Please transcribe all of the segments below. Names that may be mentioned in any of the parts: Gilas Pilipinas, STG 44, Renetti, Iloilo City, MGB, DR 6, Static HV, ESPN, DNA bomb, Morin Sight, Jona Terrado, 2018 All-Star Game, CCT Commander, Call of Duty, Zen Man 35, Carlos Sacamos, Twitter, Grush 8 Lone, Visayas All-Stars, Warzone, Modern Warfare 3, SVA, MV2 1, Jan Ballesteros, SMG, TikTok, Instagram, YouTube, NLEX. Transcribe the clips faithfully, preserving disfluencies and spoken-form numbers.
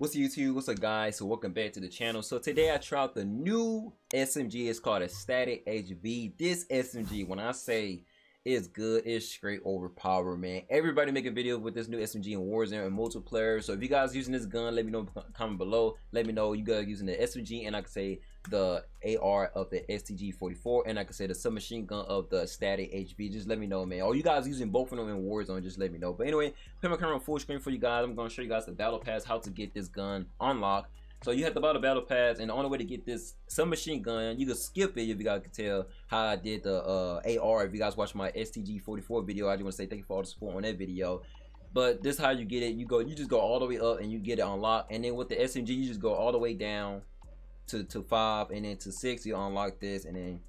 What's YouTube? What's up, guys? So welcome back to the channel. So today I tried the new S M G. It's called a Static H V. This S M G, when I say it's good, it's straight overpowered, man. Everybody making videos with this new S M G in Warzone and multiplayer. So if you guys using this gun, let me know in the comment below. Let me know you guys using the S M G, and I can say the A R of the S T G forty-four, and I can say the submachine gun of the Static H V. Just let me know, man. All you guys using both of them in Warzone, just let me know. But anyway, put my camera on full screen for you guys. I'm going to show you guys the battle pass, how to get this gun unlocked. So you have to buy the battle pass, and the only way to get this submachine gun, you can skip it if you guys can tell how I did the uh, A R. If you guys watch my S T G forty-four video, I just want to say thank you for all the support on that video. But this is how you get it. You go, you just go all the way up and you get it unlocked. And then with the S M G, you just go all the way down to, to five, and then to six, you unlock this, and then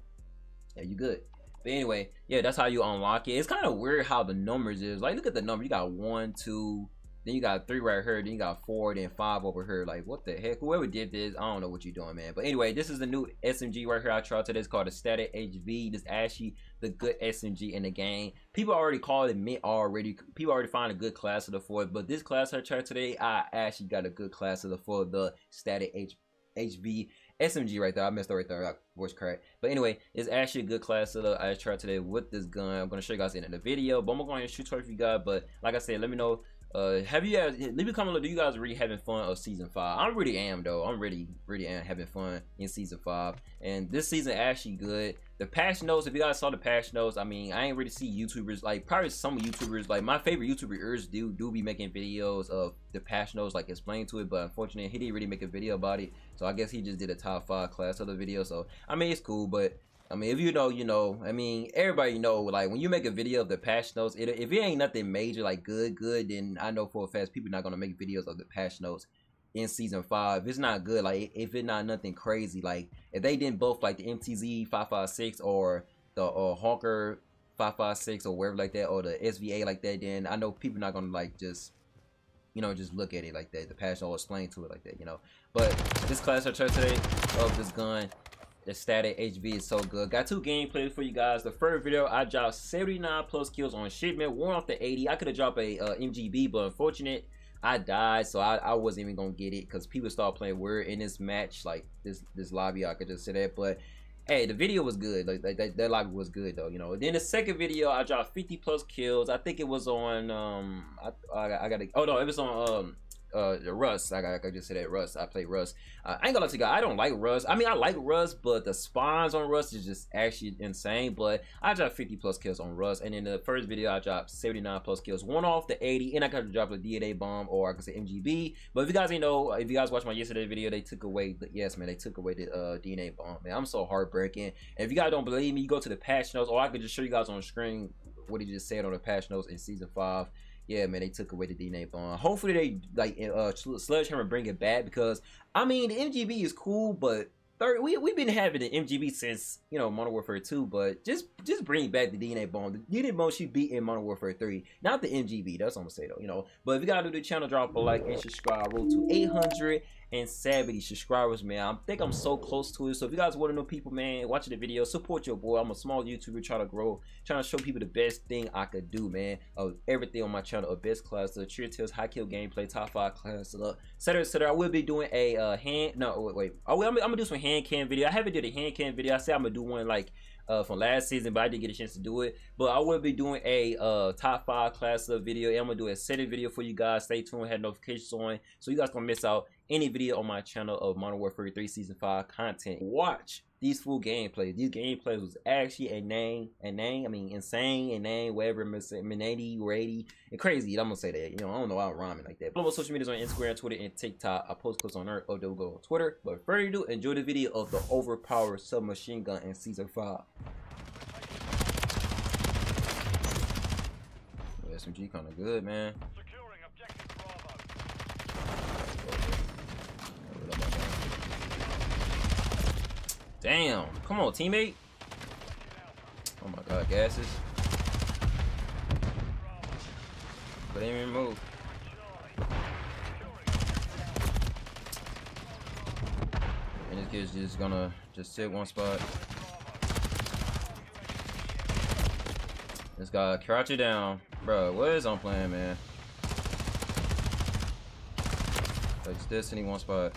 yeah, you good. But anyway, yeah, that's how you unlock it. It's kind of weird how the numbers is. Like, look at the number. You got one, two. Then you got three right here, then you got four, then five over here. Like, what the heck? Whoever did this, I don't know what you're doing, man. But anyway, this is the new S M G right here I tried today. It's called the Static H V. This is actually the good S M G in the game. People already call it mint already. People already find a good class of the four. But this class I tried today, I actually got a good class of the four, the Static H V. S M G right there. I messed up right there. I voice cracked. But anyway, it's actually a good class that I tried today with this gun. I'm going to show you guys in the video. But I'm going to go ahead and shoot for you guys. But like I said, let me know. Uh, have you guys, leave a comment, do you guys really having fun of season five? I really am though. I'm really, really am having fun in season five. And this season actually good. The patch notes, if you guys saw the patch notes, I mean, I ain't really see YouTubers, like probably some YouTubers, like my favorite YouTubers do, do be making videos of the patch notes, like explain to it, but unfortunately he didn't really make a video about it. So I guess he just did a top five class of the video. So, I mean, it's cool, but I mean, if you know, you know, I mean, everybody know, like, when you make a video of the patch notes, it, if it ain't nothing major, like, good, good, then I know for a fact people not going to make videos of the patch notes in Season five. If it's not good, like, if it's not nothing crazy, like, if they didn't both, like, the M T Z five five six or the uh, Honker five five six or wherever like that, or the S V A like that, then I know people not going to, like, just, you know, just look at it like that. The patch notes explain to it like that, you know. But this class I tried today of this gun, the Static H V, is so good. Got two gameplays for you guys. The first video, I dropped seventy-nine plus kills on shipment, one off the eighty. I could have dropped a uh, M G B, but unfortunate, I died, so I, I wasn't even gonna get it because people started playing weird in this match, like this this lobby. I could just say that, but hey, the video was good. Like that, that, that lobby was good though, you know. Then the second video, I dropped fifty plus kills. I think it was on um, I I, I got to oh no, it was on um. uh Rust. I, I, I just said that Rust. I play Rust. Uh, I ain't gonna lie to you guys, I don't like Rust. I mean, I like Rust, but the spawns on Rust is just actually insane. But I dropped fifty plus kills on Rust, and in the first video I dropped seventy-nine plus kills, one off the eighty, and I could drop a D N A bomb, or I could say M G B. But if you guys ain't know, if you guys watched my yesterday video, they took away the, yes man, they took away the uh, D N A bomb, man. I'm so heartbreaking. And if you guys don't believe me, you go to the patch notes, or I could just show you guys on the screen what he just said on the patch notes in season five. Yeah, man, they took away the D N A bomb. Hopefully they, like, uh, Sledgehammer bring it back, because, I mean, the M G B is cool, but third, we, we've been having the M G B since, you know, Modern Warfare two, but just just bring back the D N A bomb. The D N A bomb should be in Modern Warfare three, not the M G B. That's what I'm going to say, though, you know. But if you got to do the channel, drop a like and subscribe. Roll to eight hundred seventy subscribers, man. I think I'm so close to it. So if you guys want to know people, man, watching the video, support your boy. I'm a small YouTuber trying to grow, trying to show people the best thing I could do, man, of everything on my channel, of best class, the cheer tales, high kill gameplay, top five class, et cetera, et cetera. I will be doing a uh, hand, no, wait, wait. I will, I'm, I'm going to do some hand cam video. I haven't did a hand cam video. I said I'm going to do one, like, Uh, from last season, but I didn't get a chance to do it. But I will be doing a uh, top five class of video, and I'm gonna do a setting video for you guys. Stay tuned, have notifications on, so you guys don't miss out any video on my channel of Modern Warfare three season five content. Watch these full gameplays. These gameplays was actually a name, a name. I mean, insane, a name, whatever, Renetti, Ready, and crazy. I'm gonna say that. You know, I don't know why I'm rhyming like that. But my social medias on Instagram, Twitter, and TikTok. I post clips on Earth. Oh, they'll go on Twitter. But further ado, enjoy the video of the overpowered submachine gun in season five. S M G kind of good, man. Damn, come on, teammate. Oh my god, gases. But they didn't even move. And this kid's just gonna just sit one spot. This guy crouch it down. Bro, what is I'm playing, man? Takes this and he wants spot.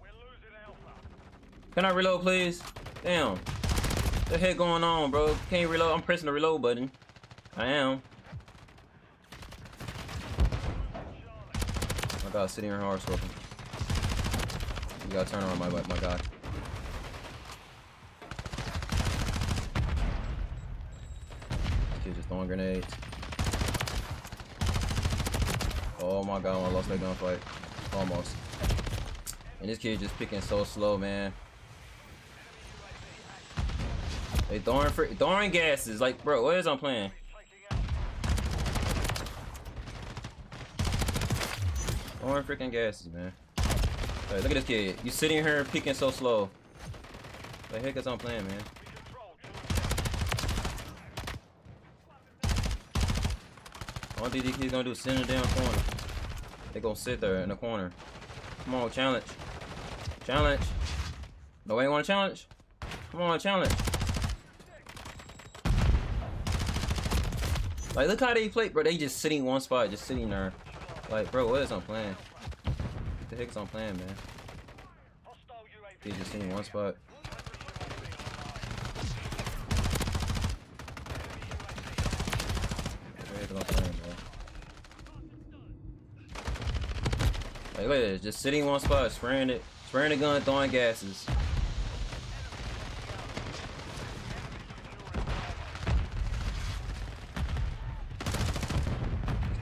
We're losing alpha. Can I reload, please? Damn. What the heck going on, bro? Can't reload. I'm pressing the reload button. I am. My God, sitting here hard scoping. You gotta turn around, my butt, my God. This kid's just throwing grenades. Oh my God, I lost that gunfight. Almost. And this kid just picking so slow, man. They throwing, free, throwing gases. Like, bro, what is I'm playing? Throwing freaking gases, man. Hey, look at this kid. You sitting here peeking so slow. The heck is I'm playing, man? One thing these kids gonna do is sit in the damn corner. They gonna sit there in the corner. Come on, challenge. Challenge. No ain't wanna challenge? Come on, challenge. Like, look how they play, bro. They just sitting in one spot, just sitting there. Like, bro, what is I'm playing? What the heck is I'm playing, man? They just sitting in one spot. Like, look at this, just sitting in one spot, spraying it, spraying the gun, throwing gases.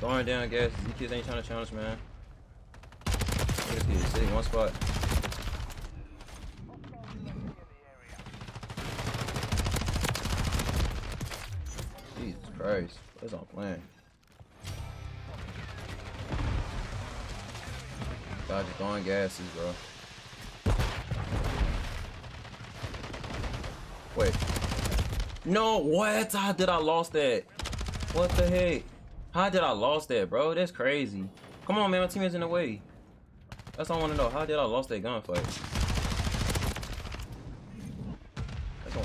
Throwing down gases. These kids ain't trying to challenge, man. Look at this kid, sitting in one spot. Jesus Christ, that's on plan. God, just throwing gases, bro. Wait. No, what? How did I lost that? What the heck? How did I lost that, bro? That's crazy. Come on, man. My teammate's in the way. That's all I want to know. How did I lost that gunfight? That's all,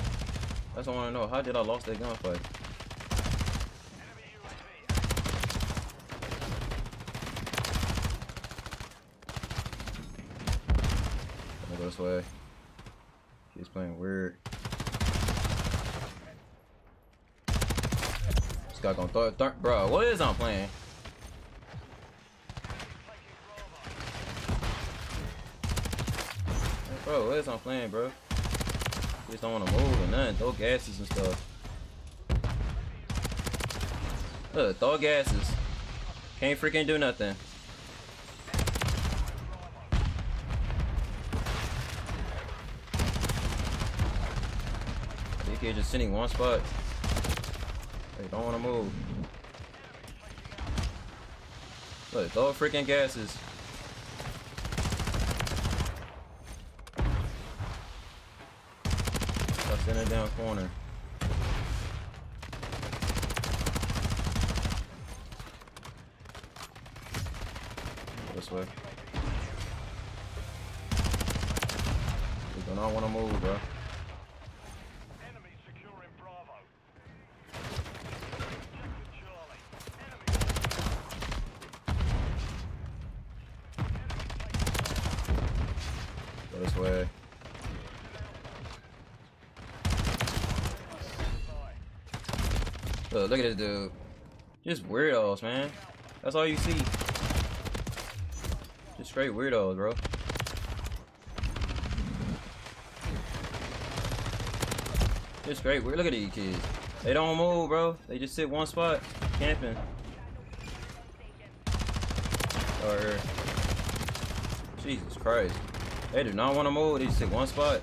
that's all I want to know. How did I lost that gunfight? This way. He's playing weird. This guy gonna throw it. Bro, what is I'm playing? Bro, what is I'm playing, bro? Just don't wanna move or nothing. Throw gases and stuff. Look, throw gases. Can't freaking do nothing. Kid just sitting one spot. They don't want to move. Look, throw freaking gases. I'll send it down corner. This way. They do not want to move, bro. This way. Look, look at this dude. Just weirdos, man. That's all you see. Just straight weirdos, bro. Just straight weird. Look at these kids. They don't move, bro. They just sit one spot, camping. Or Jesus Christ. They do not want to move. They just hit one spot.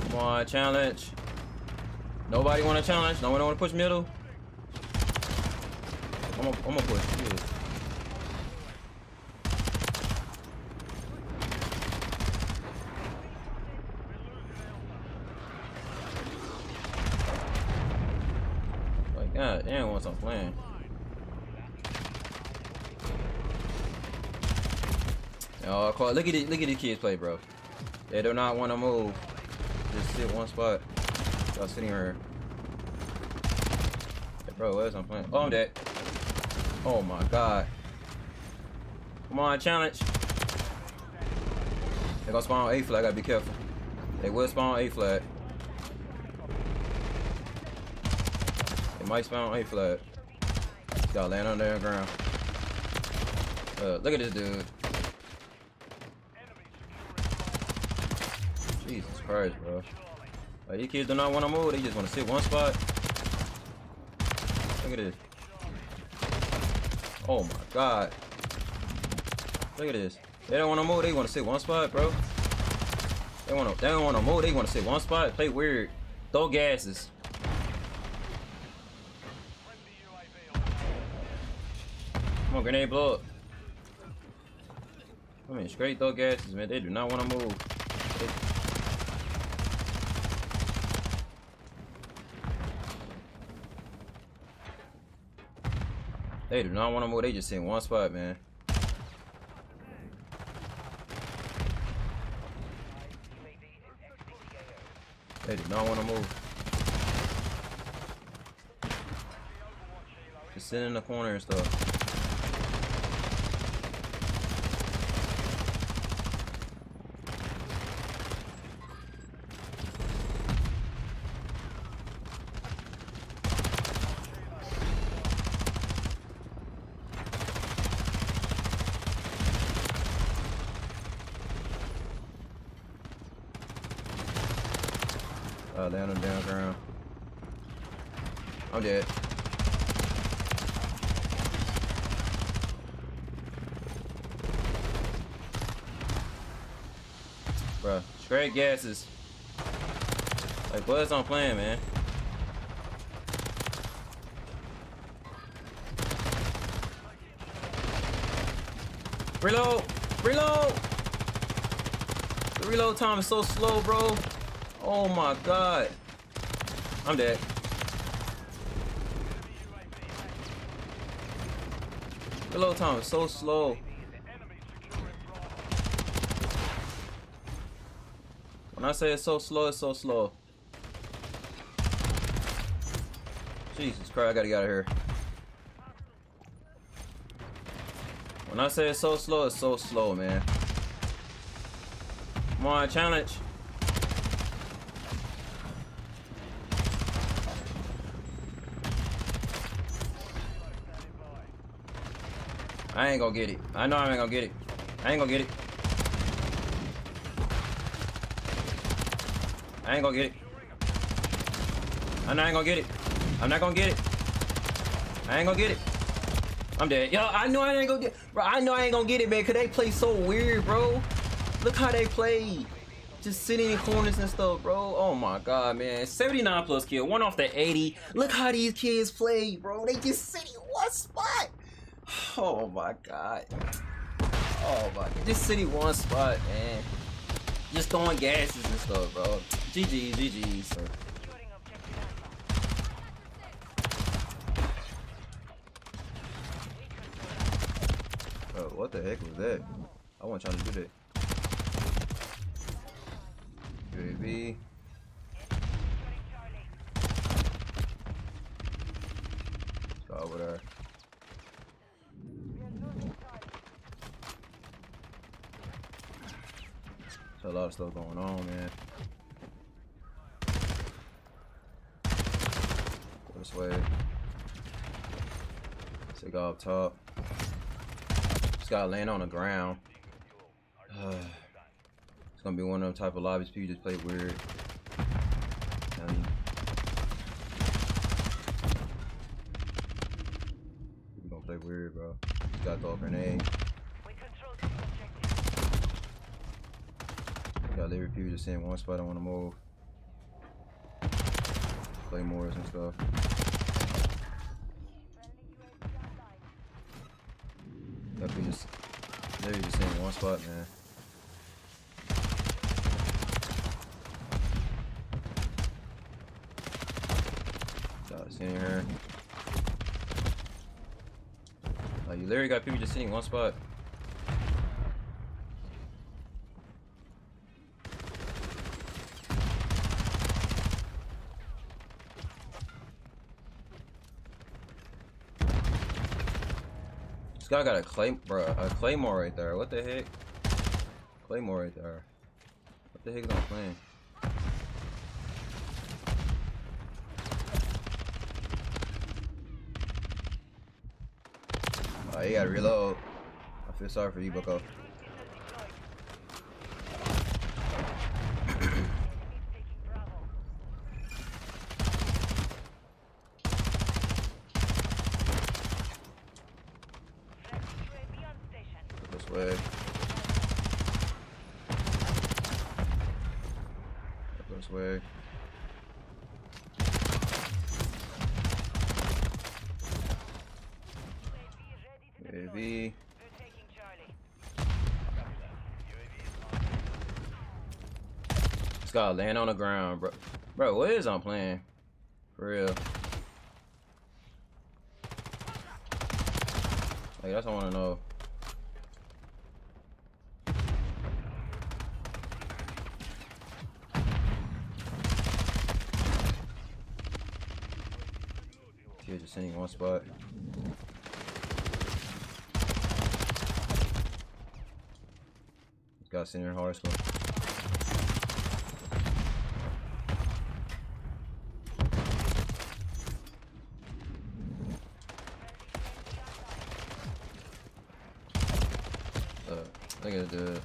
Come on, challenge. Nobody want to challenge. No one want to push middle. I'm gonna, I'm gonna push. Dude. Like, God damn, once I'm playing. Oh, look at it! Look at these kids play, bro. They do not want to move. Just sit one spot. Y'all sitting here. Hey, bro, what is I'm playing? Oh, I'm dead. Oh my god. Come on, challenge. They're gonna spawn A flag, I gotta be careful. They will spawn A flag. They might spawn A flag. Y'all land on their ground. Uh, look at this dude. Jesus Christ, bro. Like, these kids do not want to move. They just want to sit one spot. Look at this. Oh my god. Look at this. They don't want to move. They want to sit one spot, bro. They want to. They don't want to move. They want to sit one spot. Play weird. Throw gases. Come on, grenade blow up. I mean, straight throw gases, man. They do not want to move. They They do not want to move. They just sit in one spot, man. They do not want to move. Just sit in the corner and stuff. Uh, down and down ground. I'm dead. Bruh, straight gases. Like, what's on playing, man? Reload! Reload! The reload time is so slow, bro. Oh my god. I'm dead. Reload time is so slow. When I say it's so slow, it's so slow. Jesus Christ, I gotta get out of here. When I say it's so slow, it's so slow, man. Come on, challenge. I ain't gonna get it. I know I ain't gonna get it. I ain't gonna get it. I ain't gonna get it. I know I ain't gonna get it. I'm not gonna get it. I ain't gonna get it. I'm dead. Yo, I know I ain't gonna get it. Bro, I know I ain't gonna get it, man, because they play so weird, bro. Look how they play. Just sitting in corners and stuff, bro. Oh my god, man. seventy-nine plus kill. One off the eighty. Look how these kids play, bro. They just sit in one spot. Oh my god. Oh my god. This city one spot, man. Just throwing gases and stuff, bro. G G, G G, sir. Bro, what the heck was that? I want y'all to do that. U A V. Let's go over there. A lot of stuff going on, man. Go this way. Take off top. Just gotta land on the ground. It's gonna be one of them type of lobbies people just play weird. I mean, we gonna play weird, bro. Just gotta throw a grenade. Got every people just in one spot. I want to move. Play Morris and stuff. Got people just, every just in one spot, man. Got sitting here. Like, you literally got people just sitting in one spot. This guy got a clay, bro, a claymore right there. What the heck? Claymore right there. What the heck is I'm playing? Oh, you gotta reload. I feel sorry for you, Bucko. This way. This way. U A V. This guy land on the ground, bro. Bro, what is I'm playing? For real. Like, that's what I want to know. You're just sitting in one spot. This guy's sitting here in hard scope. Uh, I gotta do it.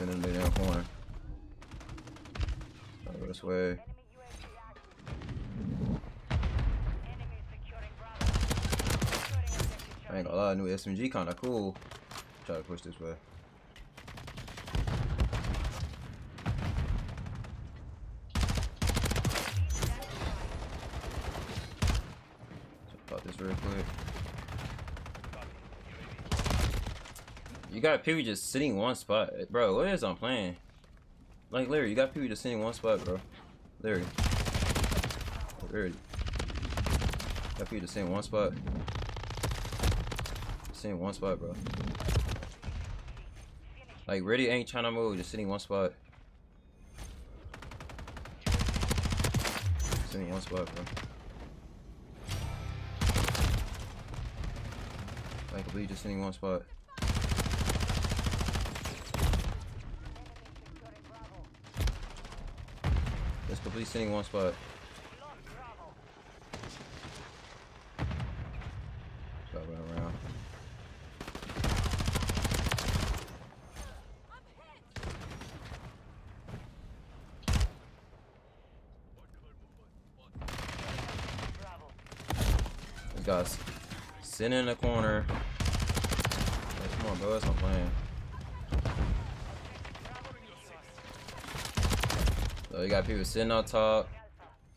In the damn corner. I'll go this way. I ain't gonna lie, new S M G kinda cool. Try to push this way. Check out this real quick. You got people just sitting one spot, bro. What is I'm playing? Like, Larry, you got people just sitting one spot, bro. Larry, Larry, got people just sitting one spot, just sitting one spot, bro. Like, really ain't trying to move, just sitting one spot, just sitting one spot, bro. Like, I believe just sitting one spot. Just completely sitting one spot. Stop running around. This guy's sitting in the corner. Like, come on, bro, that's not playing. So you got people sitting on top.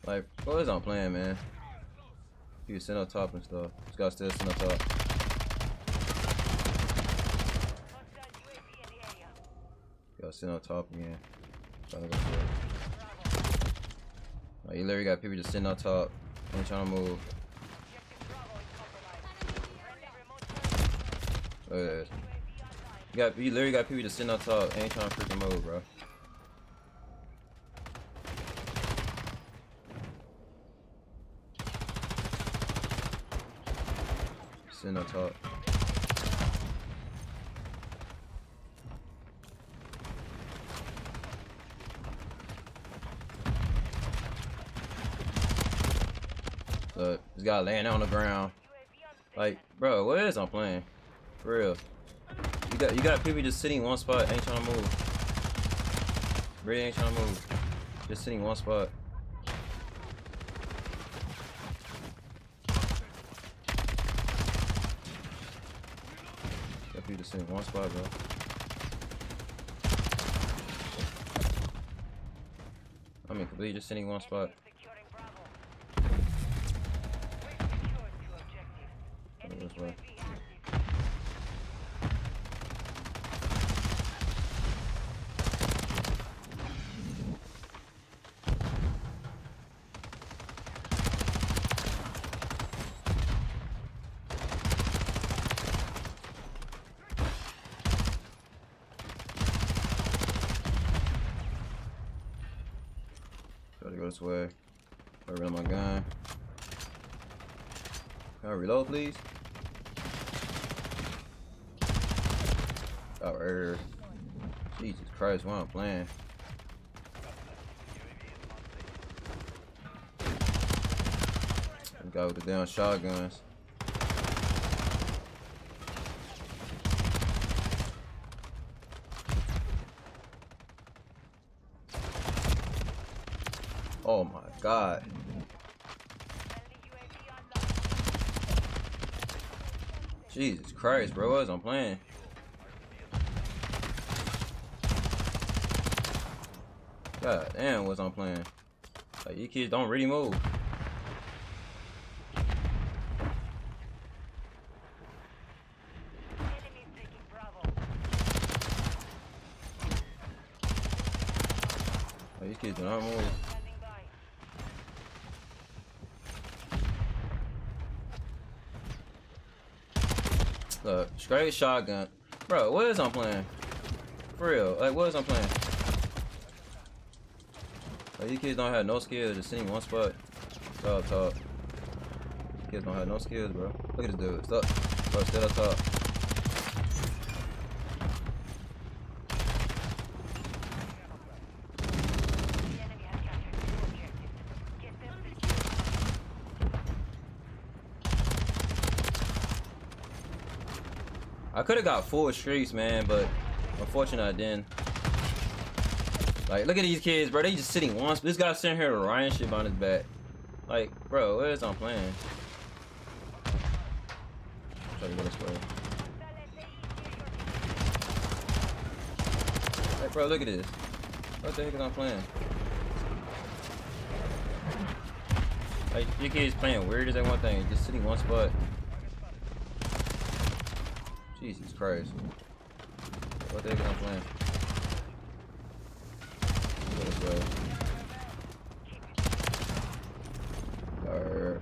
Like, what is I'm playing, man? People sitting on top and stuff. This guy still sitting on top. Y'all sitting on top again. Like, you literally got people just sitting on top. Ain't trying to move. Look at this. You got, you literally got people just sitting on top. Ain't trying to freaking move, bro. Sitting on top. So this guy laying on the ground. Like, bro, what is I'm playing? For real. You got you got people just sitting in one spot, ain't trying to move. Really ain't trying to move. Just sitting in one spot. You just in one spot, bro. I mean, completely just sitting in one spot. This way. this way. Get rid of my gun. Can I reload, please? Oh, er. Jesus Christ, why I'm playing? Guy with the damn shotguns. Oh my God. Jesus Christ, bro, as I'm playing. God damn, was I'm playing. Like, you kids don't really move. Like, these kids do not move. Look, straight shotgun. Bro, what is I'm playing? For real, like, what is I'm playing? Like, these kids don't have no skills to see one spot. Stop, top. These kids don't have no skills, bro. Look at this dude. Stop. Bro, still up top. I could have got full streaks, man, but unfortunately I didn't. Like, look at these kids, bro. They just sitting once. This guy sitting here with Ryan shit on his back. Like, bro, what is I'm playing? Try to go this way. Like, bro, look at this. What the heck is I'm playing? Like, your kids playing weird as that one thing. Just sitting one spot. Jesus Christ. What the heck am I playing? Alright.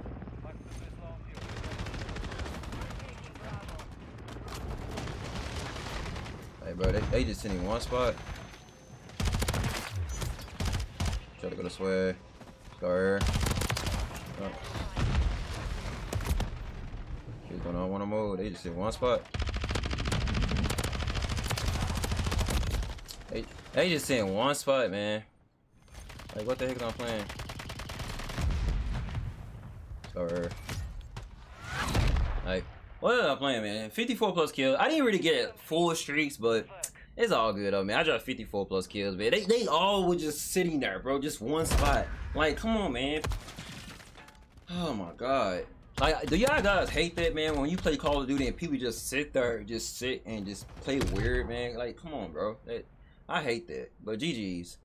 Hey bro, they, they just sitting in one spot. Try to go this way. Go here. Oh. Kids don't want to move. They just in one spot. They, they just in one spot, man. Like, what the heck am I playing? Or, like, what am I playing, man? fifty-four plus kills. I didn't really get full streaks, but it's all good, though, man. I dropped fifty-four plus kills, man. They, they all were just sitting there, bro. Just one spot. Like, come on, man. Oh, my God. Like, do y'all guys hate that, man? When you play Call of Duty and people just sit there, just sit and just play weird, man. Like, come on, bro. That, I hate that. But G G's.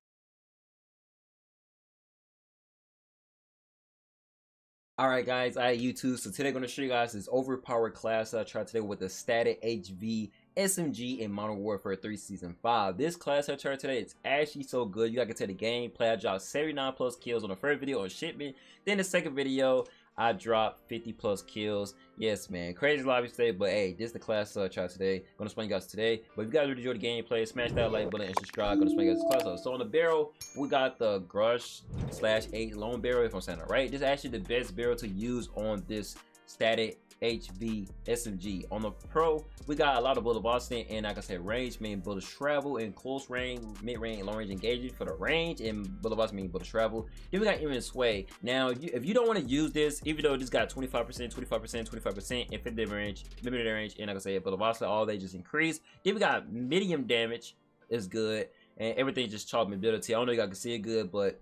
Alright guys, I YouTube. So today I'm gonna show you guys this overpowered class that I tried today with the Static H V S M G in Modern Warfare three Season five. This class I tried today, it's actually so good. You guys can tell the gameplay. I dropped seventy-nine plus kills on the first video on shipment. Then the second video, I dropped fifty plus kills. Yes, man. Crazy lobby today, but hey, this is the class I tried today. I'm gonna explain you guys today. But if you guys really enjoyed the gameplay, smash that like button and subscribe. I'm gonna explain you guys this class. So on the barrel, we got the Grush slash eight Lone barrel, if I'm saying it right. This is actually the best barrel to use on this Static H V S M G. On the pro, we got a lot of bullet velocity, and like I said, range mean bullet travel, and close range, mid range, long range engagement for the range, and bullet velocity mean bullet travel. Then we got even sway. Now, if you, if you don't want to use this, even though this got twenty-five percent, twenty-five percent, twenty-five percent, infinite range, limited range, and like I said, bullet velocity, all they just increase. Then we got medium damage is good, and everything just chalk mobility. I don't know if y'all can see it good, but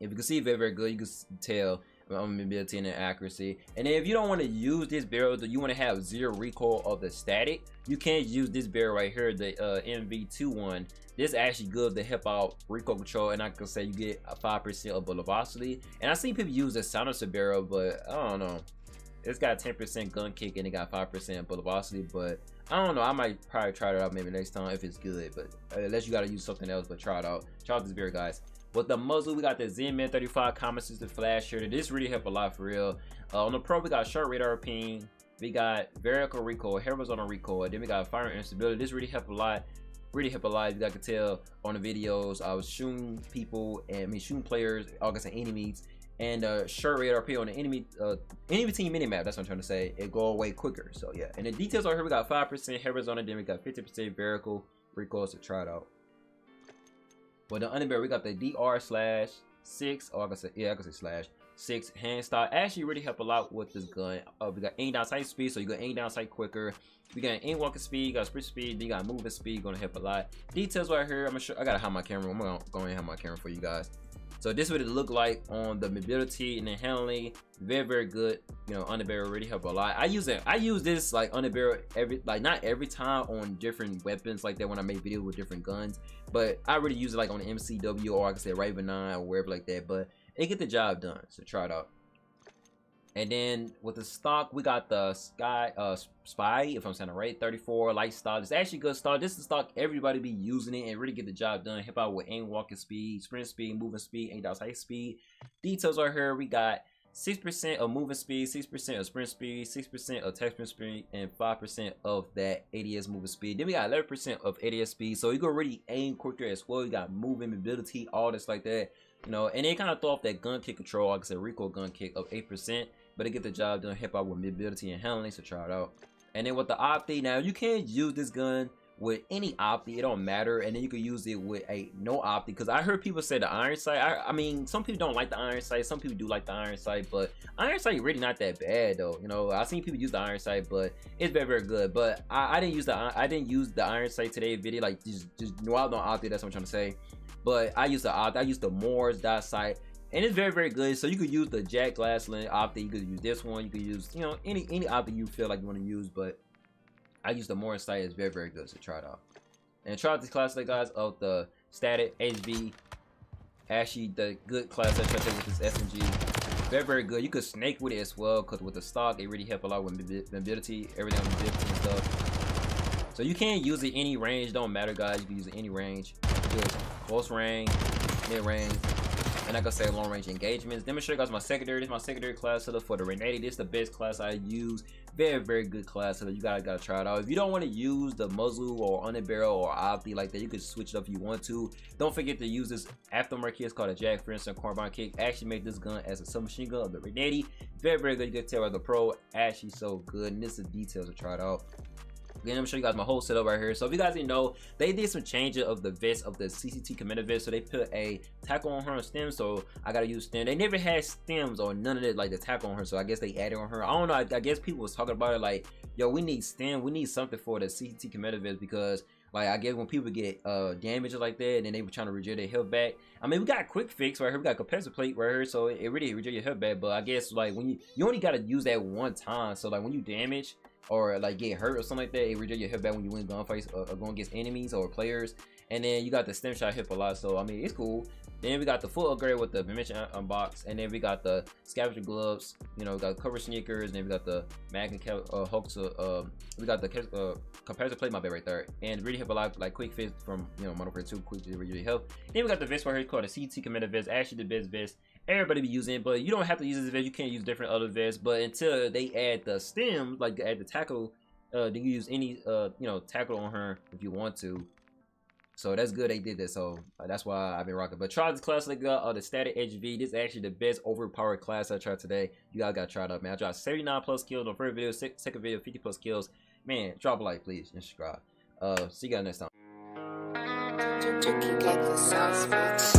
if you can see it very, very good, you can tell. Um, mobility and accuracy. And if you don't want to use this barrel, do you want to have zero recoil of the static, you can use this barrel right here, the uh, M V two one. This is actually good to help out recoil control, and I can say you get a five percent of bullet velocity. And I've seen people use the silencer barrel, but I don't know. It's got ten percent gun kick and it got five percent bullet velocity, but I don't know. I might probably try it out maybe next time if it's good, but unless you got to use something else, but try it out. Try out this barrel, guys. With the muzzle, we got the Zen Man thirty-five common system flash shooter. This really helped a lot for real. Uh, on the pro, we got short radar ping. We got vertical recoil, horizontal recoil. Then we got firing instability. This really helped a lot. really helped a lot. As you guys can tell on the videos, I was shooting people, and I mean shooting players, all kinds of enemies, and uh sure radar P on the enemy uh enemy team minimap, that's what I'm trying to say, it go away quicker. So yeah, and the details are here. We got five percent horizontal, then we got fifty percent vertical recoil to try it out. But the underbarrel, we got the D R slash six, or I can say, yeah, I can say slash six hand style. Actually really help a lot with this gun. Uh, we got aim down sight speed, so you can aim down sight quicker. We got an aim walking speed, you got sprint speed, then you got moving speed, gonna help a lot. Details right here. I'm gonna show, I gotta hide my camera. I'm gonna go and hide my camera for you guys. So this is what it looked like on the mobility and the handling. Very, very good. You know, underbarrel really help a lot. I use it. I use this like underbarrel every, like not every time on different weapons like that when I make videos with different guns, but I really use it like on the M C W or I can say Raven nine or wherever like that. But it get the job done. So try it out. And then with the stock, we got the Sky uh Spy, if I'm saying it right, thirty-four light style. It's actually good stock. This is stock everybody be using it and really get the job done. Hip out with aim, walking speed, sprint speed, moving speed, aim down sight speed. Details are here. We got six percent of moving speed, six percent of sprint speed, six percent of text sprint speed, and five percent of that A D S moving speed. Then we got eleven percent of A D S speed, so you can really aim quicker as well. You got moving mobility, all this like that. You know, and they kind of throw off that gun kick control, like I said, recoil gun kick of eight percent, but it get the job done, help out with mobility and handling, so try it out. And then with the opti, now you can't use this gun with any opti, it don't matter, and then you can use it with a no opti, because I heard people say the iron sight, I, I mean, some people don't like the iron sight, some people do like the iron sight, but iron sight really not that bad though, you know, I've seen people use the iron sight, but it's very, very good, but I, I didn't use the I didn't use the iron sight today video, like, just, just no, I don't opti, that's what I'm trying to say. But I use the opt, I use the Morin's Sight, and it's very, very good. So you could use the Jack Glass Link opt, you could use this one, you could use, you know, any any opt you feel like you want to use. But I use the Morin Sight, it's very, very good. So try it out, and try out this class, guys, of the Static H V. Actually, the good class that I take with this S M G, very, very good. You could snake with it as well, cause with the stock, it really help a lot with mobility, everything with mobility and stuff. So you can use it any range, don't matter, guys. You can use it any range. Close range, mid range, and I can say long range engagements. Let me show you guys my secondary. This is my secondary class setup for the Renetti. This is the best class I use. Very, very good class setup. You guys gotta try it out. If you don't want to use the muzzle or underbarrel or opti like that, you can switch it up if you want to. Don't forget to use this aftermarket. It's called a Jack, for instance, Cornbone Kick. Actually made this gun as a submachine gun of the Renetti. Very, very good. You can tell as a pro. Actually so good. And this is the details to try it out. Again, I'm showing you guys my whole setup right here. So if you guys didn't know, they did some changes of the vest, of the C C T Commander vest. So they put a tackle on her on stem, so I gotta use stem. They never had stems or none of it like the tackle on her, so I guess they added on her. I don't know, I, I guess people was talking about it like, yo, we need stem, we need something for the C C T Commander vest, because like I guess when people get uh damages like that, and then they were trying to regenerate their health back. I mean, we got a quick fix right here, we got a capacitor plate right here, so it, it really regenerates your health back. But I guess like when you you only gotta use that one time, so like when you damage or like get hurt or something like that, it regenerates your hip back when you win gunfights or, or going against enemies or players. And then you got the stem shot hip a lot, so I mean it's cool. Then we got the full upgrade with the dimension unbox, and then we got the scavenger gloves. You know, we got cover sneakers, and then we got the magnet uh, hook to um, we got the uh, capacitor plate, my bad, right there, and really help a lot like quick fit from, you know, Modern Warfare two, quick to really help. Then we got the vest right here called the C T Commander vest, actually the best vest everybody be using, but you don't have to use this vest, you can't use different other vests, but until they add the stem, like add the tackle, uh then you use any uh you know tackle on her if you want to. So that's good they did that, so uh, that's why I've been rocking. But try this class like uh, the Static H V. This is actually the best overpowered class I tried today. You guys gotta try it out, man. I dropped seventy-nine plus kills on first video, second video fifty plus kills, man. Drop a like, please, and subscribe. Uh see you guys next time.